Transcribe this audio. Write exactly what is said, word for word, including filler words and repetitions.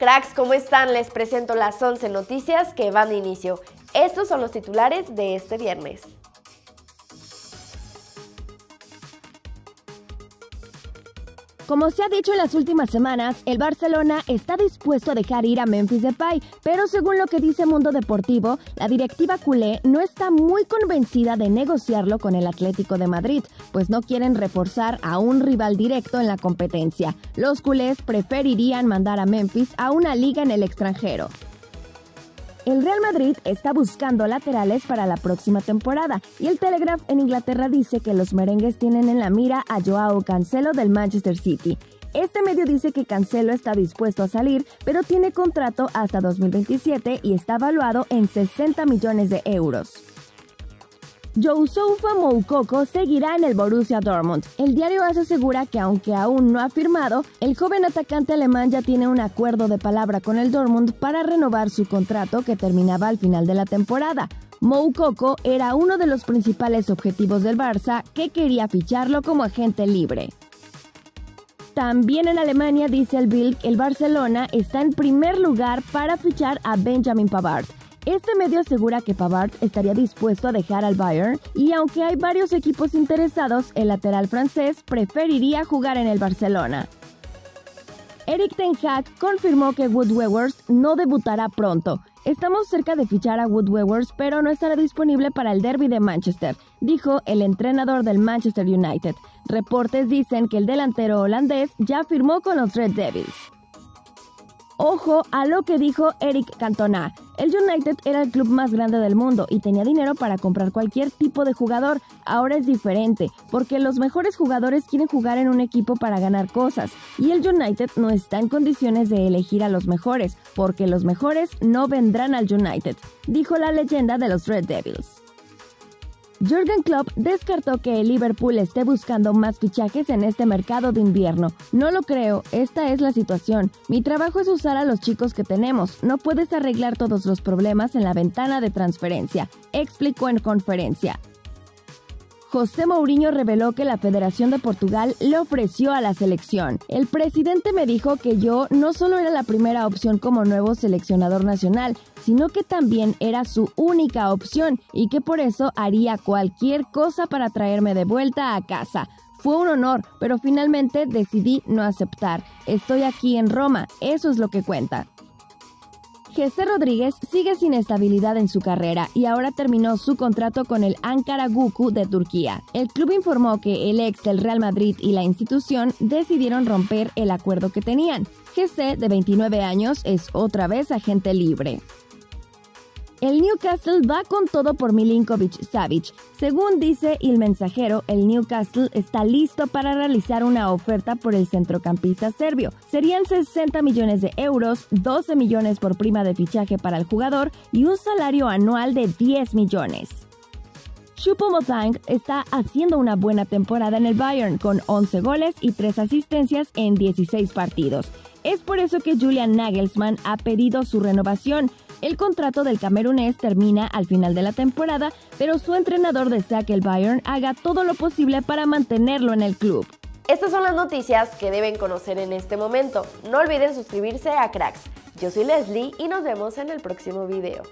Cracks, ¿cómo están? Les presento las once noticias que van de inicio. Estos son los titulares de este viernes. Como se ha dicho en las últimas semanas, el Barcelona está dispuesto a dejar ir a Memphis Depay, pero según lo que dice Mundo Deportivo, la directiva culé no está muy convencida de negociarlo con el Atlético de Madrid, pues no quieren reforzar a un rival directo en la competencia. Los culés preferirían mandar a Memphis a una liga en el extranjero. El Real Madrid está buscando laterales para la próxima temporada y el Telegraph en Inglaterra dice que los merengues tienen en la mira a Joao Cancelo del Manchester City. Este medio dice que Cancelo está dispuesto a salir, pero tiene contrato hasta dos mil veintisiete y está valuado en sesenta millones de euros. Youssoufa Moukoko seguirá en el Borussia Dortmund. El diario AS asegura que aunque aún no ha firmado, el joven atacante alemán ya tiene un acuerdo de palabra con el Dortmund para renovar su contrato que terminaba al final de la temporada. Moukoko era uno de los principales objetivos del Barça, que quería ficharlo como agente libre. También en Alemania, dice el Bild, el Barcelona está en primer lugar para fichar a Benjamin Pavard. Este medio asegura que Pavard estaría dispuesto a dejar al Bayern y aunque hay varios equipos interesados, el lateral francés preferiría jugar en el Barcelona. Erik ten Hag confirmó que Wout Weghorst no debutará pronto. Estamos cerca de fichar a Wout Weghorst, pero no estará disponible para el derbi de Manchester, dijo el entrenador del Manchester United. Reportes dicen que el delantero holandés ya firmó con los Red Devils. Ojo a lo que dijo Eric Cantona. El United era el club más grande del mundo y tenía dinero para comprar cualquier tipo de jugador. Ahora es diferente, porque los mejores jugadores quieren jugar en un equipo para ganar cosas y el United no está en condiciones de elegir a los mejores, porque los mejores no vendrán al United, dijo la leyenda de los Red Devils. Jurgen Klopp descartó que el Liverpool esté buscando más fichajes en este mercado de invierno. No lo creo, esta es la situación. Mi trabajo es usar a los chicos que tenemos. No puedes arreglar todos los problemas en la ventana de transferencia, explicó en conferencia. José Mourinho reveló que la Federación de Portugal le ofreció a la selección. El presidente me dijo que yo no solo era la primera opción como nuevo seleccionador nacional, sino que también era su única opción y que por eso haría cualquier cosa para traerme de vuelta a casa. Fue un honor, pero finalmente decidí no aceptar. Estoy aquí en Roma, eso es lo que cuenta. Jesé Rodríguez sigue sin estabilidad en su carrera y ahora terminó su contrato con el Ankaragücü de Turquía. El club informó que el ex del Real Madrid y la institución decidieron romper el acuerdo que tenían. Jesé, de veintinueve años, es otra vez agente libre. El Newcastle va con todo por Milinkovic-Savic. Según dice el Messaggero, el Newcastle está listo para realizar una oferta por el centrocampista serbio. Serían sesenta millones de euros, doce millones por prima de fichaje para el jugador y un salario anual de diez millones. Choupo-Moting está haciendo una buena temporada en el Bayern con once goles y tres asistencias en dieciséis partidos. Es por eso que Julian Nagelsmann ha pedido su renovación. El contrato del camerunés termina al final de la temporada, pero su entrenador desea que el Bayern haga todo lo posible para mantenerlo en el club. Estas son las noticias que deben conocer en este momento. No olviden suscribirse a Cracks. Yo soy Leslie y nos vemos en el próximo video.